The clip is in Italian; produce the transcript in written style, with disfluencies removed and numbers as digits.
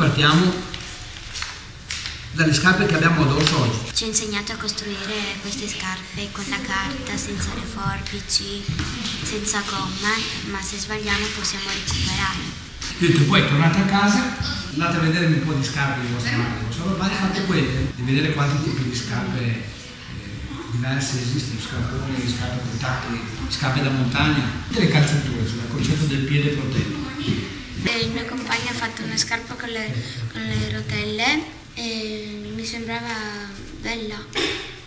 partiamo dalle scarpe che abbiamo addosso oggi. Ci ha insegnato a costruire queste scarpe con la carta, senza le forbici, senza gomma, ma se sbagliamo possiamo recuperare. Ho detto, poi tornate a casa, andate a vedere un po' di scarpe di vostra madre, vostra madre, fate quelle e vedere quanti tipi di scarpe diverse esistono, scarponi, scarpe con tacchi, scarpe da montagna, delle calzature, cioè il concetto del piede protetto. Il mio compagno ha fatto una scarpa con le rotelle e mi sembrava bella.